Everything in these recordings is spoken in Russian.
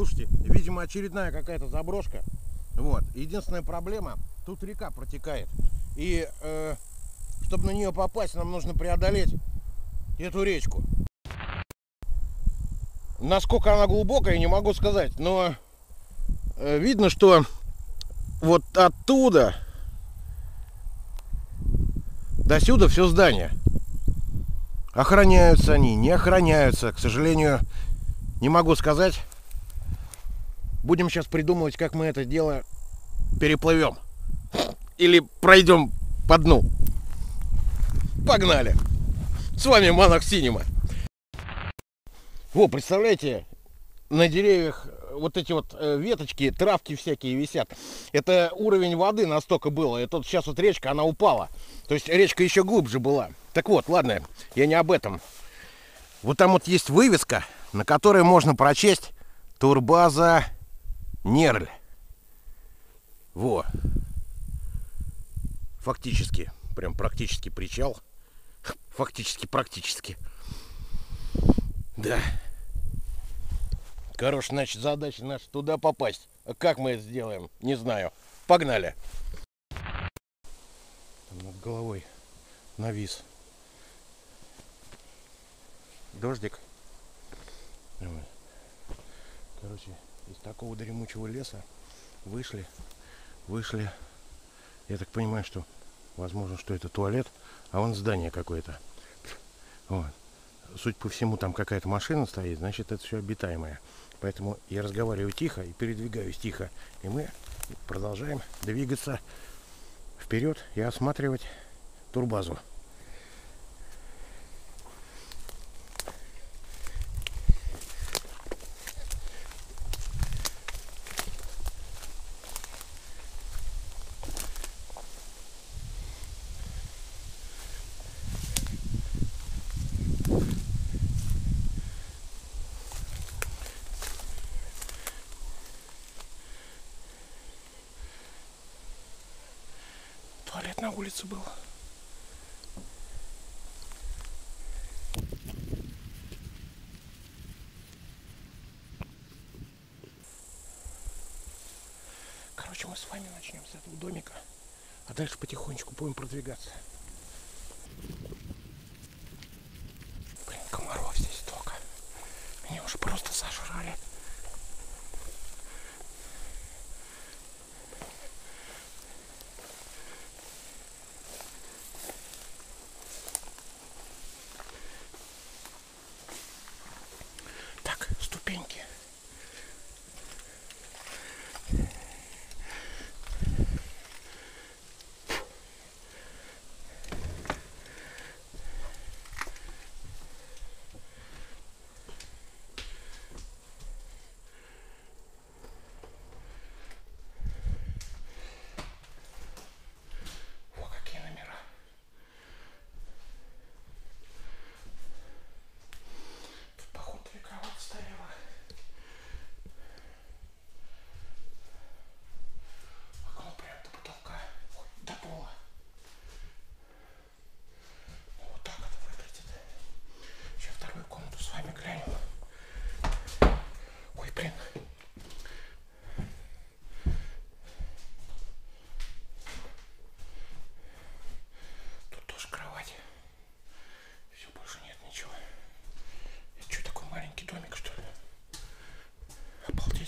Слушайте, видимо, очередная какая-то заброшка. Вот. Единственная проблема, тут река протекает. И чтобы на нее попасть, нам нужно преодолеть эту речку. Насколько она глубокая, не могу сказать, но видно, что вот оттуда до сюда все здание. Охраняются они, не охраняются, к сожалению, не могу сказать. Будем сейчас придумывать, как мы это дело переплывем или пройдем по дну. Погнали! С вами Монах Cinema. Во, представляете, на деревьях вот эти вот веточки, травки всякие висят. Это уровень воды настолько было. И тут сейчас вот речка, она упала. То есть речка еще глубже была. Так вот, ладно, я не об этом. Вот там вот есть вывеска, на которой можно прочесть турбаза Нерль. Во. Фактически, прям практически причал. Фактически, практически. Да. Короче, значит, задача наша туда попасть. А как мы это сделаем, не знаю. Погнали. Там над головой навис дождик. Короче, из такого дремучего леса вышли. Я так понимаю, что, возможно, что это туалет, а вон здание какое-то. Вот. Суть по всему, там какая-то машина стоит, значит, это все обитаемое. Поэтому я разговариваю тихо и передвигаюсь тихо. И мы продолжаем двигаться вперед и осматривать турбазу. На улице был. Короче, мы с вами начнем с этого домика, а дальше потихонечку будем продвигаться. Блин, комаров здесь столько. Меня уже просто сожрали.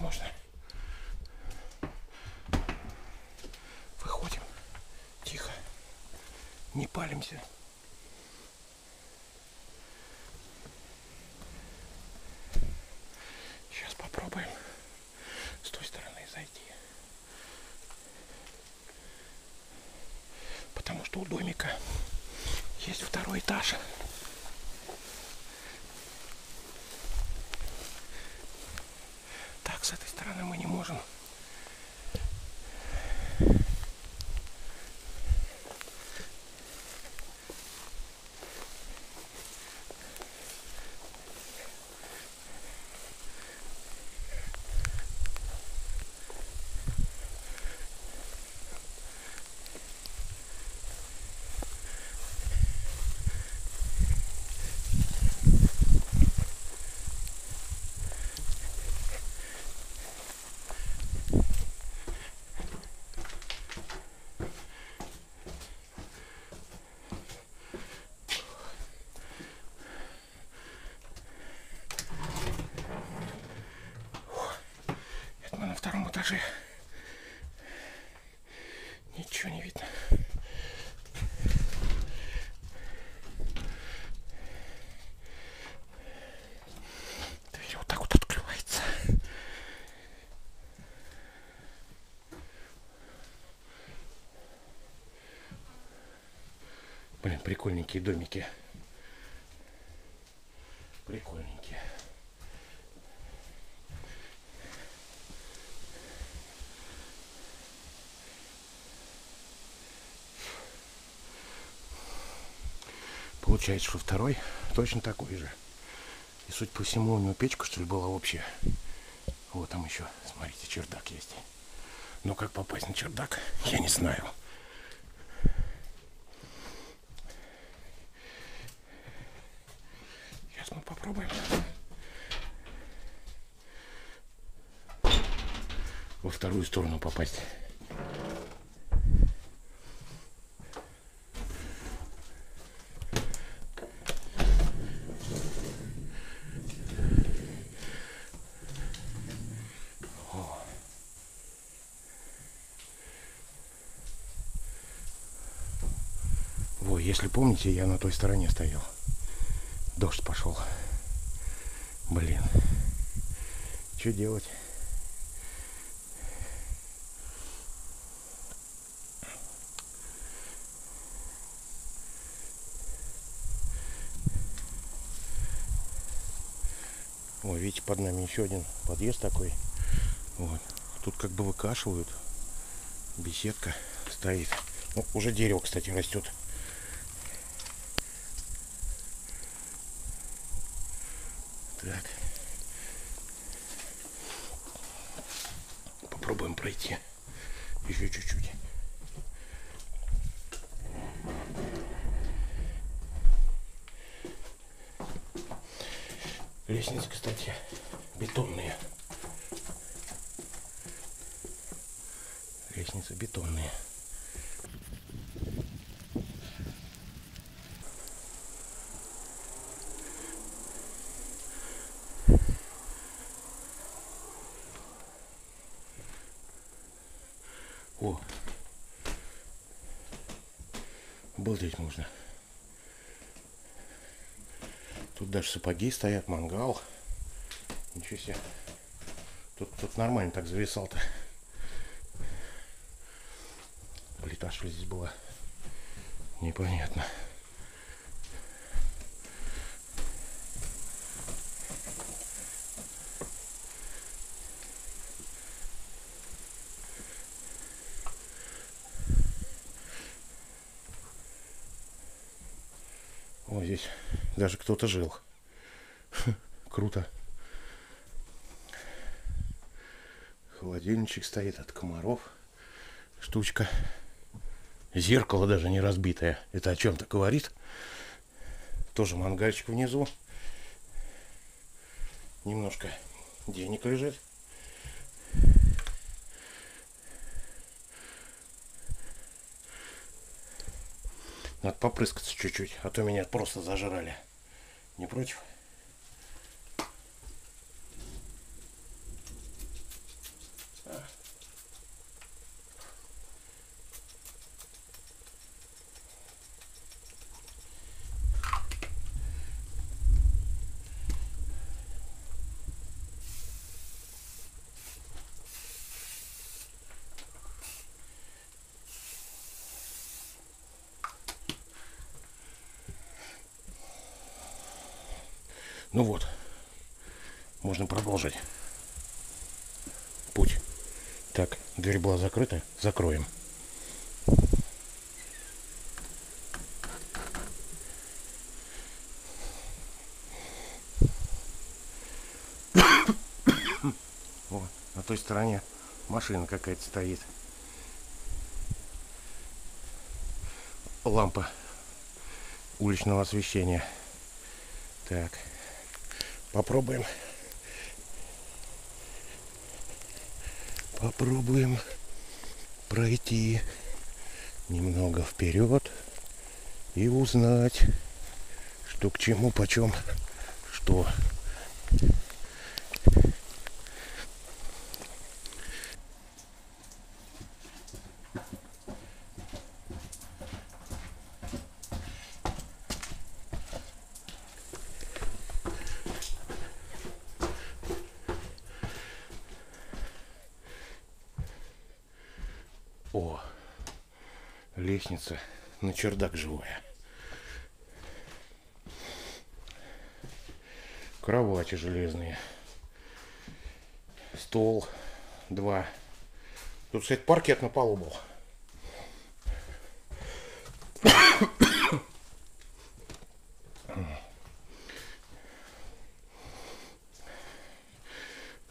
Можно. Выходим. Тихо. Не палимся. Сейчас попробуем с той стороны зайти. Потому что у домика есть второй этаж. С этой стороны мы не можем. Покажи. Ничего не видно. Дверь вот так вот открывается. Блин, прикольненькие домики. Прикольненькие. Получается, что второй точно такой же. И, судя по всему, у него печка, что ли, была общая. Вот там еще, смотрите, чердак есть. Но как попасть на чердак, я не знаю. Сейчас мы попробуем. Во вторую сторону попасть. Если помните, я на той стороне стоял. Дождь пошел. Блин. Что делать? О, видите, под нами еще один подъезд такой. Вот. Тут как бы выкашивают. Беседка стоит. Ну, уже дерево, кстати, растет. Так. Попробуем пройти еще чуть-чуть. Лестницы, кстати, бетонные. Лестницы бетонные. О, обалдеть можно. Тут даже сапоги стоят, мангал. Ничего себе. Тут нормально так зависал-то. Плита, что здесь была? Непонятно. Вот здесь даже кто-то жил. Круто. Холодильничек стоит от комаров. Штучка. Зеркало даже не разбитое. Это о чем-то говорит. Тоже мангальчик внизу. Немножко денег лежит. Надо попрыскаться чуть-чуть, а то меня просто зажрали. Не против? Ну вот, можно продолжить путь. Так, дверь была закрыта, закроем. О, на той стороне машина какая-то стоит. Лампа уличного освещения. Так. Попробуем. Попробуем пройти немного вперед и узнать, что к чему, почем, что. Лестница на чердак живая. Кровати железные. Стол. Два. Тут, кстати, паркет на полу был.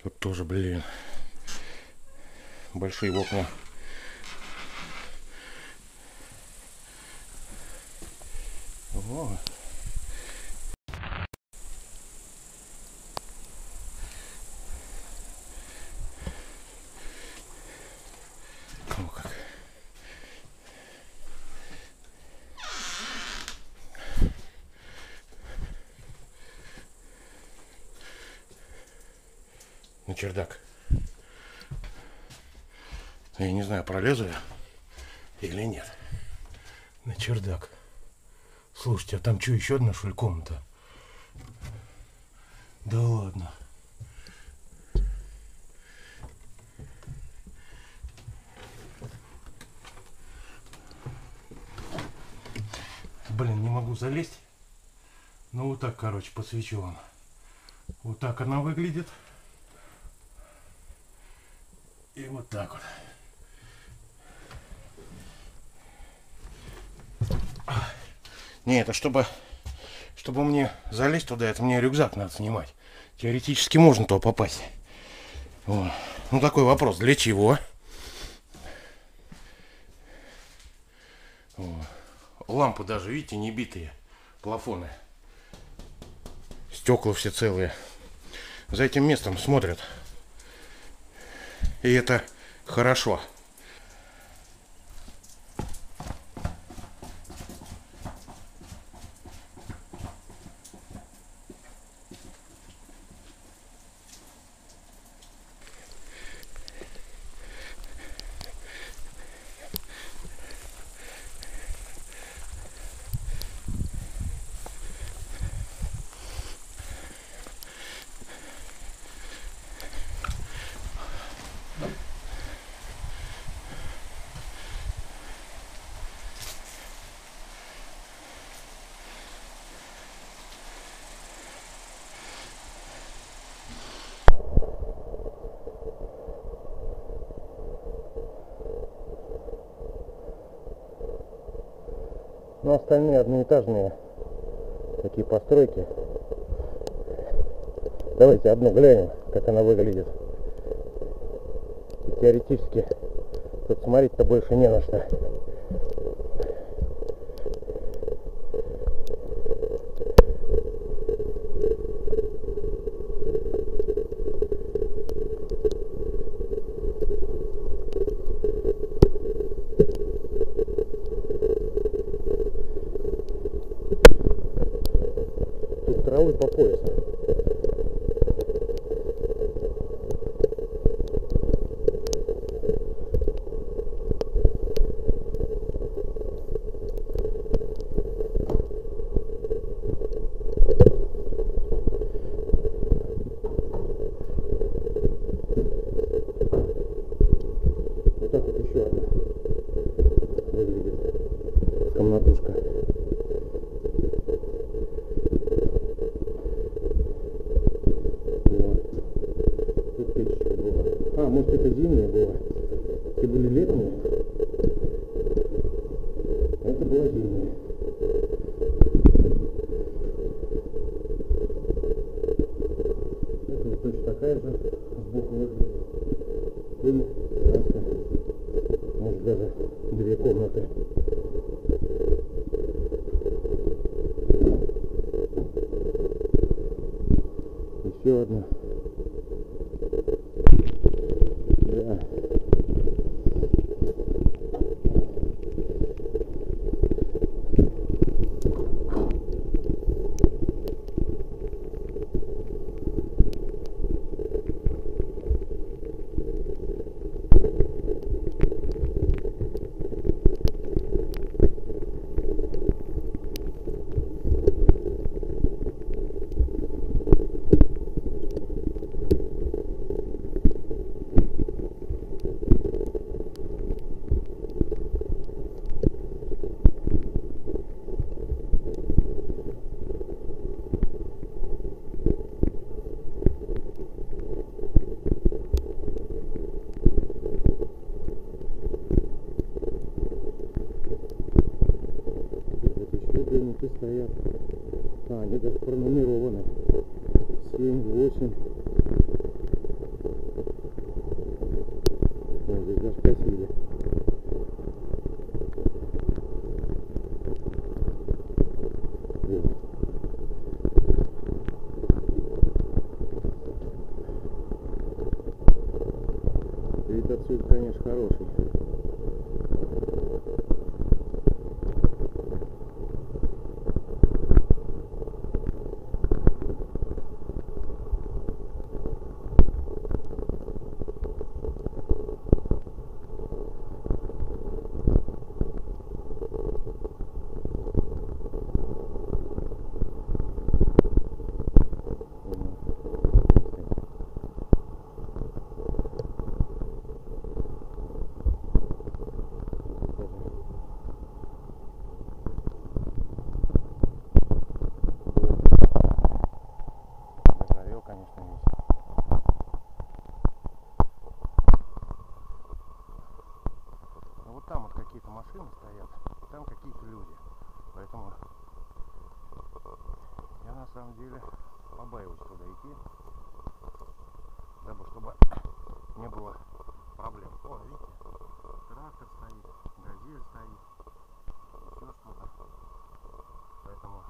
Тут тоже, блин, большие окна. О. На чердак. Я не знаю, пролезу я или нет. На чердак. Слушайте, а там что, еще одна, что ли, комната? Да ладно. Блин, не могу залезть. Ну вот так, короче, посвечу вам. Вот так она выглядит. И вот так вот. Не, это чтобы мне залезть туда, это мне рюкзак надо снимать. Теоретически можно туда попасть. Вот. Ну такой вопрос, для чего? Вот. Лампы даже, видите, не битые. Плафоны. Стекла все целые. За этим местом смотрят. И это хорошо. Но остальные одноэтажные такие постройки. Давайте одну глянем, как она выглядит. И теоретически тут смотреть-то больше не на что. По пояс. Вот так вот еще одна выглядит комнатушка. Может, это зимняя была? Эти были летние? Это была зимняя. Это вот точно такая же, сбоку выглядит. Может, даже две комнаты. Еще одна. комнаты стоят. А, они даже пронумерованы. 7, 8. Да, здесь даже косили. Вид отсюда, конечно, хороший. Машины стоят, там какие-то люди, поэтому я на самом деле побаиваюсь туда идти, дабы чтобы не было проблем. О, видите, трактор стоит, газель стоит, еще что-то, поэтому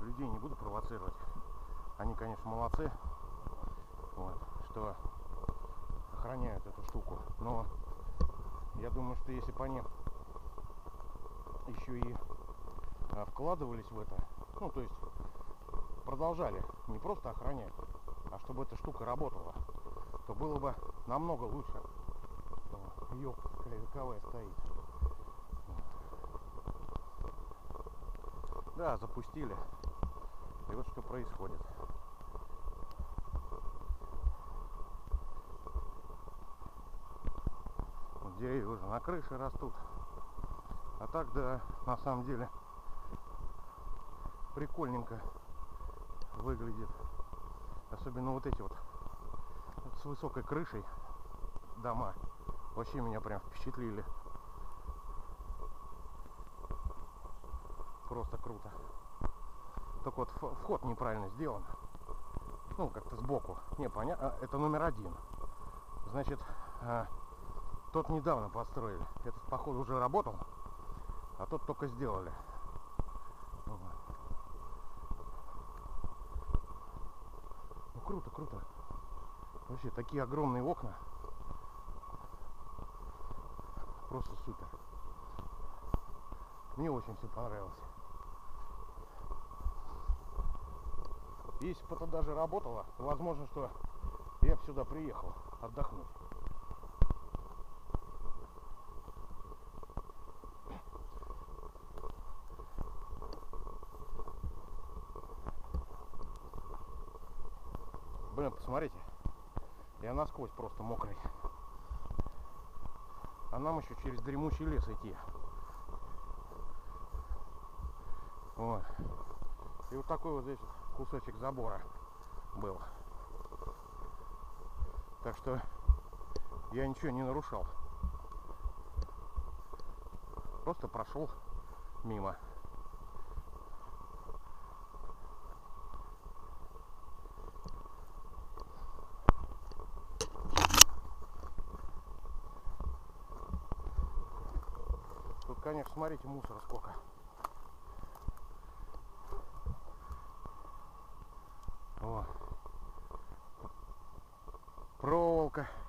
людей не буду провоцировать. Они, конечно, молодцы, вот, что охраняют эту штуку, но я думаю, что если бы они еще и вкладывались в это, ну, то есть продолжали не просто охранять, а чтобы эта штука работала, то было бы намного лучше. Ее вековая стоит. Да, запустили. И вот что происходит. Деревья уже на крыше растут. А так, да, на самом деле прикольненько выглядит. Особенно вот эти вот с высокой крышей дома. Вообще меня прям впечатлили. Просто круто. Только вот вход неправильно сделан. Ну, как-то сбоку. Не, понятно. Это номер один. Значит, тот недавно построили. Этот, походу, уже работал, а тот только сделали. Ну, круто, круто. Вообще, такие огромные окна. Просто супер. Мне очень все понравилось. Если бы это даже работало, возможно, что я бы сюда приехал отдохнуть. Блин, посмотрите, я насквозь просто мокрый. А нам еще через дремучий лес идти. Вот. И вот такой вот здесь кусочек забора был. Так что я ничего не нарушал. Просто прошел мимо. Конечно, смотрите, мусора сколько. О. Проволока.